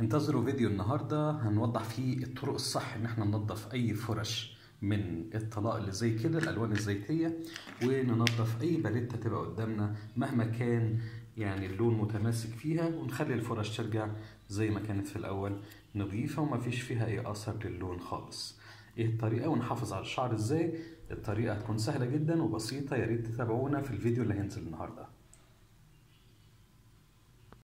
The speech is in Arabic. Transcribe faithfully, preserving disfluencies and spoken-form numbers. انتظروا فيديو النهارده هنوضح فيه الطرق الصح ان احنا ننظف اي فرش من الطلاء اللي زي كده الالوان الزيتيه، وننظف اي باليته تبقى قدامنا مهما كان يعني اللون متماسك فيها، ونخلي الفرش ترجع زي ما كانت في الاول نظيفه ومفيش فيها اي اثر للون خالص. ايه الطريقه ونحافظ على الشعر ازاي؟ الطريقه هتكون سهله جدا وبسيطه، يا ريت تتابعونا في الفيديو اللي هينزل النهارده.